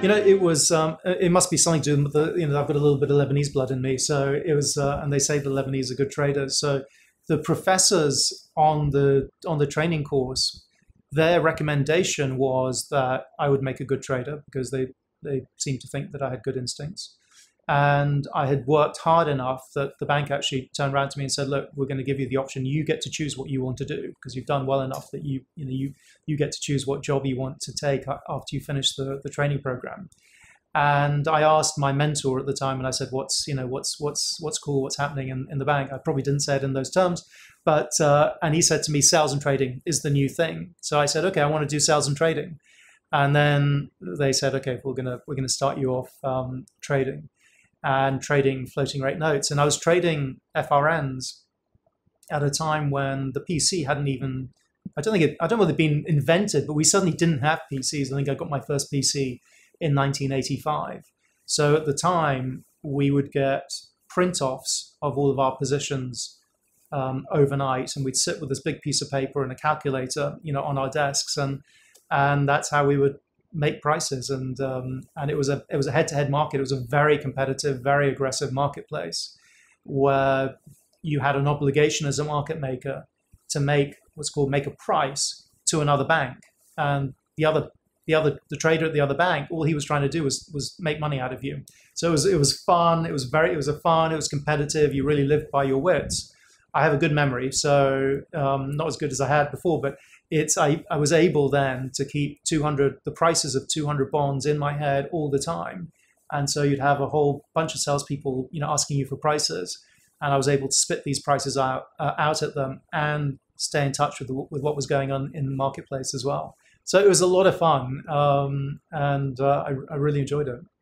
You know, it was. It must be something to do with the. You know, I've got a little bit of Lebanese blood in me, so it was. And they say the Lebanese are good traders. So the professors on the training course, their recommendation was that I would make a good trader because they seemed to think that I had good instincts, and I had worked hard enough that the bank actually turned around to me and said, "Look, we're going to give you the option. You get to choose what you want to do because you've done well enough that you get to choose what job you want to take after you finish the training program." And I asked my mentor at the time, and I said, "What's cool? What's happening in the bank?" I probably didn't say it in those terms, but and he said to me, "Sales and trading is the new thing." So I said, "Okay, I want to do sales and trading," and then they said, "Okay, we're gonna start you off trading, and trading floating rate notes." And I was trading FRNs at a time when the PC hadn't even. I don't know whether it had been invented, but we suddenly didn't have PCs. I think I got my first PC in 1985. So at the time, we would get print-offs of all of our positions overnight, and we'd sit with this big piece of paper and a calculator, you know, on our desks, and that's how we would make prices. And it was a head-to-head market. It was a very competitive, very aggressive marketplace where you had an obligation as a market maker to make what's called make a price to another bank, and the trader at the other bank, all he was trying to do was make money out of you. So it was fun. It was competitive. You really lived by your wits. I have a good memory, so not as good as I had before, but I was able then to keep the prices of 200 bonds in my head all the time, and so you'd have a whole bunch of salespeople, you know, asking you for prices, and I was able to spit these prices out at them and stay in touch with what was going on in the marketplace as well. So it was a lot of fun, and I really enjoyed it.